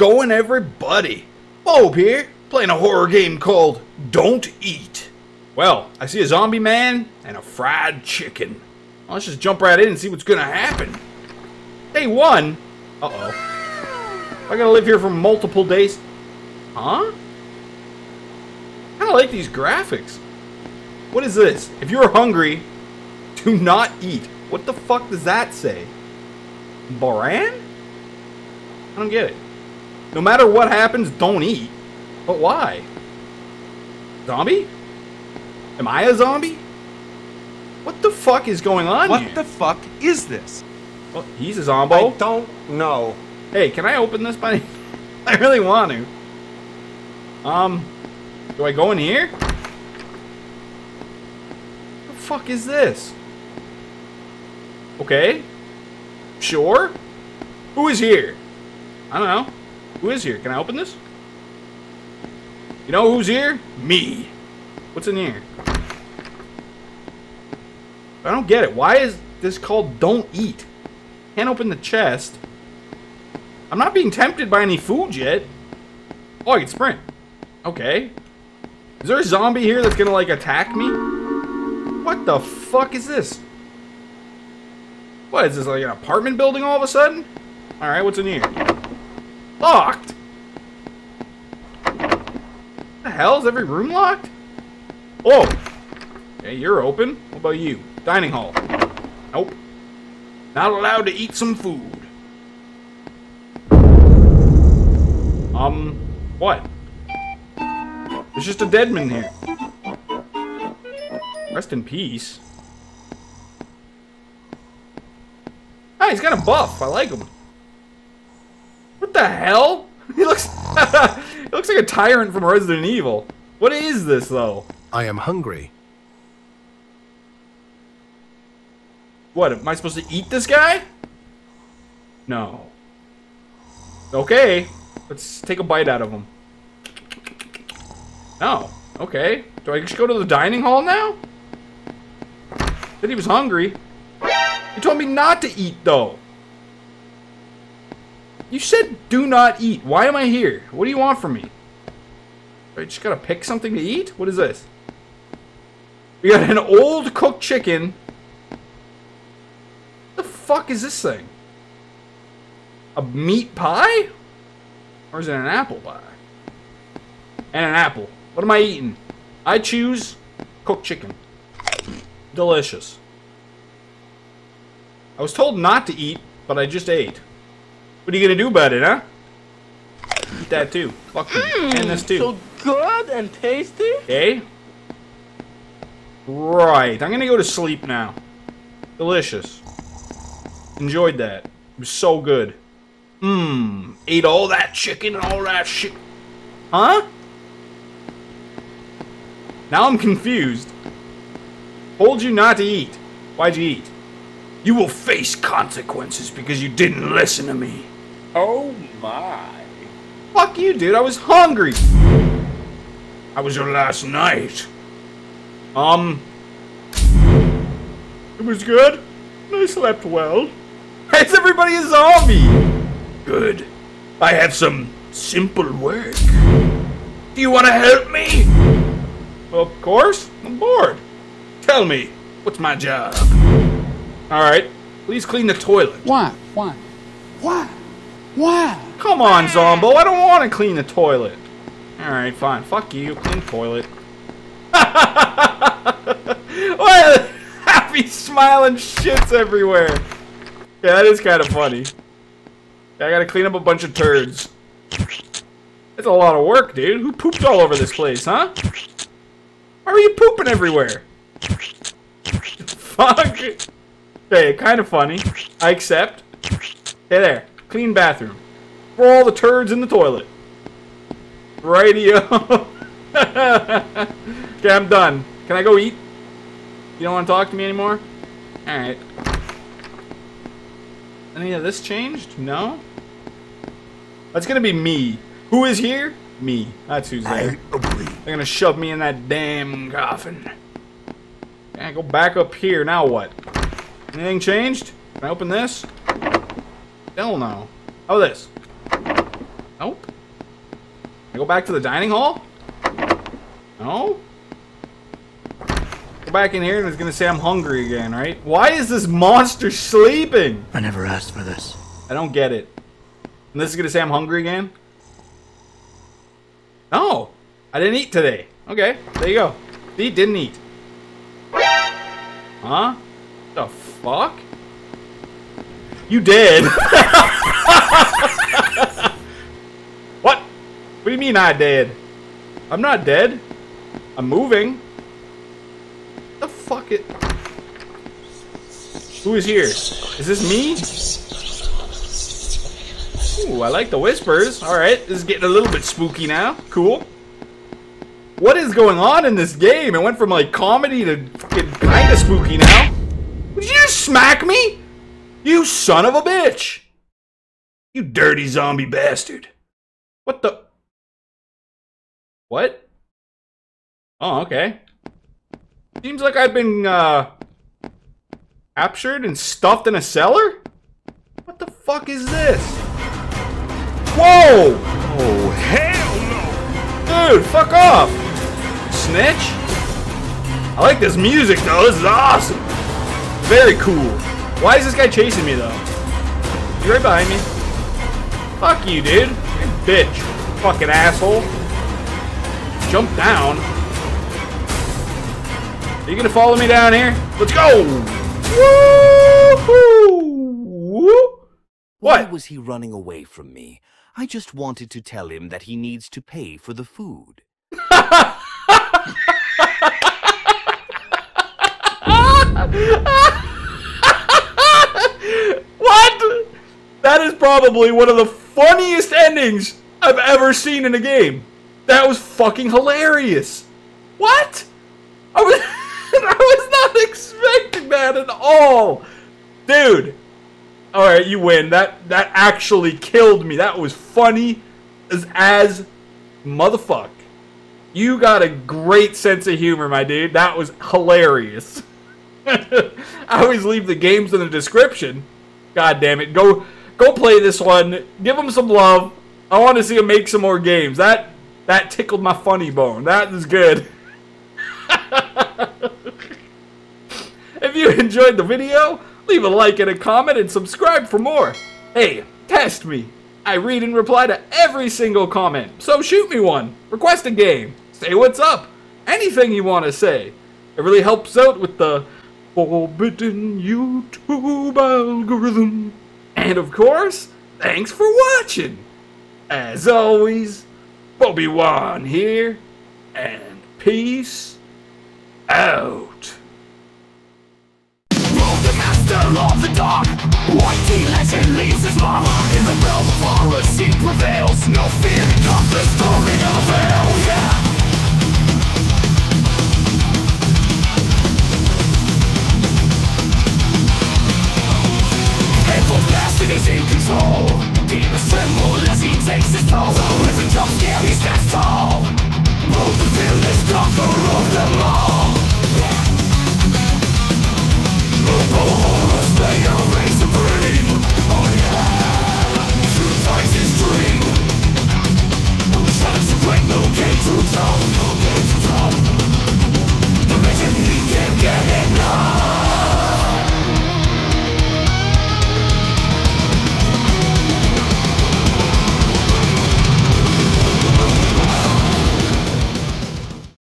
going, everybody? Bobe here, playing a horror game called Don't Eat. Well, I see a zombie man and a fried chicken. Well, let's just jump right in and see what's gonna happen. Day one? Uh-oh. Am I gonna live here for multiple days? Huh? I kinda like these graphics. What is this? If you're hungry, do not eat. What the fuck does that say? Boran? I don't get it. No matter what happens, don't eat. But why? Zombie? Am I a zombie? What the fuck is going on here? What the fuck is this? Well, he's a zombie. I don't know. Hey, can I open this, buddy? I really want to. Do I go in here? What the fuck is this? Okay. Sure. Who is here? I don't know. Who is here? Can I open this? You know who's here? Me. What's in here? I don't get it. Why is this called Don't Eat? Can't open the chest. I'm not being tempted by any food yet. Oh, I can sprint. Okay. Is there a zombie here that's gonna, like, attack me? What the fuck is this? What, is this like an apartment building all of a sudden? Alright, what's in here? Locked? What the hell? Is every room locked? Oh! Hey, you're open. What about you? Dining hall. Nope. Not allowed to eat some food. What? There's just a dead man here. Rest in peace. He's got a buff. I like him. What the hell? He looks he looks like a tyrant from Resident Evil. What is this, though? I am hungry. What, am I supposed to eat this guy? No. Okay. Let's take a bite out of him. No. Okay. Do I just go to the dining hall now? Said he was hungry. You told me not to eat, though. You said do not eat. Why am I here? What do you want from me? I just gotta pick something to eat? What is this? We got an old cooked chicken. What the fuck is this thing? A meat pie? Or is it an apple pie? And an apple. What am I eating? I choose cooked chicken. Delicious. I was told not to eat, but I just ate. What are you gonna do about it, huh? Eat that too. Fuck you. And this too. So good and tasty. Okay. Right. I'm gonna go to sleep now. Delicious. Enjoyed that. It was so good. Mmm. Ate all that chicken and all that shit. Huh? Now I'm confused. Told you not to eat. Why'd you eat? You will face consequences because you didn't listen to me. Oh my. Fuck you, dude. I was hungry. I was here last night. It was good. I slept well. Why is everybody a zombie? Good. I have some simple work. Do you want to help me? Well, of course. I'm bored. Tell me, what's my job? Alright, please clean the toilet. Why? Why? Why? Why? Come on, Zombo, I don't want to clean the toilet. Alright, fine. Fuck you, clean the toilet. What a happy smiling shits everywhere. Yeah, that is kind of funny. Yeah, I gotta clean up a bunch of turds. That's a lot of work, dude. Who pooped all over this place, huh? Why are you pooping everywhere? Fuck. Okay, kind of funny. I accept. Hey there. Clean bathroom. Throw all the turds in the toilet. Rightio. Okay, I'm done. Can I go eat? You don't want to talk to me anymore? Alright. Any of this changed? No? That's gonna be me. Who is here? Me. That's who's there. They're gonna shove me in that damn coffin. Yeah, go back up here. Now what? Anything changed? Can I open this? Hell no. How about this? Nope. I go back to the dining hall? No? Go back in here and it's gonna say I'm hungry again, right? Why is this monster sleeping? I never asked for this. I don't get it. And this is gonna say I'm hungry again? No! I didn't eat today. Okay, there you go. He didn't eat. Huh? The fuck? You dead. What? What do you mean I dead? I'm not dead. I'm moving. The fuck it? Who is here? Is this me? Ooh, I like the whispers. Alright, this is getting a little bit spooky now. Cool. What is going on in this game? It went from like comedy to fucking kinda spooky now. Would you just smack me? You son of a bitch! You dirty zombie bastard. What the? What? Oh, okay. Seems like I've been, captured and stuffed in a cellar? What the fuck is this? Whoa! Oh, hell no! Dude, fuck off! Snitch? I like this music, though. This is awesome. Very cool. Why is this guy chasing me, though? He's right behind me. Fuck you, dude. You bitch. Fucking asshole. Jump down. Are you gonna follow me down here? Let's go! Woo-hoo! What? Why was he running away from me? I just wanted to tell him that he needs to pay for the food. What? That is probably one of the funniest endings I've ever seen in a game. That was fucking hilarious. What? I was not expecting that at all. Dude. Alright, you win. That actually killed me. That was funny as motherfuck. You got a great sense of humor, my dude. That was hilarious. I always leave the games in the description. God damn it. Go play this one. Give them some love. I want to see them make some more games. That tickled my funny bone. That is good. If you enjoyed the video, leave a like and a comment and subscribe for more. Hey, test me. I read and reply to every single comment. So shoot me one. Request a game. Say what's up. Anything you want to say. It really helps out with the forbidden YouTube algorithm. And of course, thanks for watching. As always, Bobe-Wan here, and peace out. Bobe the master of the dark, white tea legend leaves his mark. In the realm of horror, sin prevails, no fear, not the story of hell, yeah. Bastard is in control. Demons tremble as he takes his toll. So every jump scare he stands tall. Both the villains conqueror of them all.